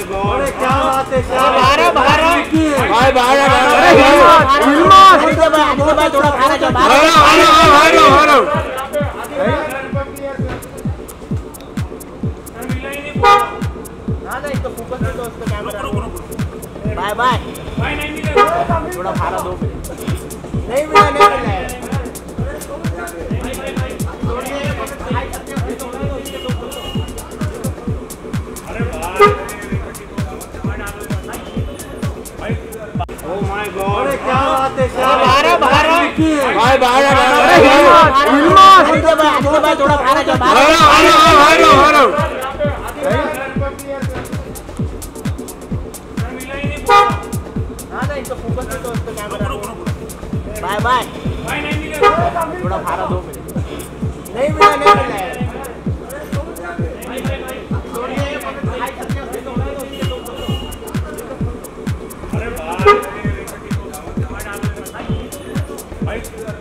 bye bye थोड़ा भाड़ा दो नहीं मिला नहीं मिला थोड़ा भाड़ा जो भाड़ा भाड़ा मिला ही नहीं ना नहीं तो फोकस पे तो उसको कैमरा बाय बाय बाय नहीं मिला थोड़ा भाड़ा दो नहीं मिला नहीं मिला अरे भाई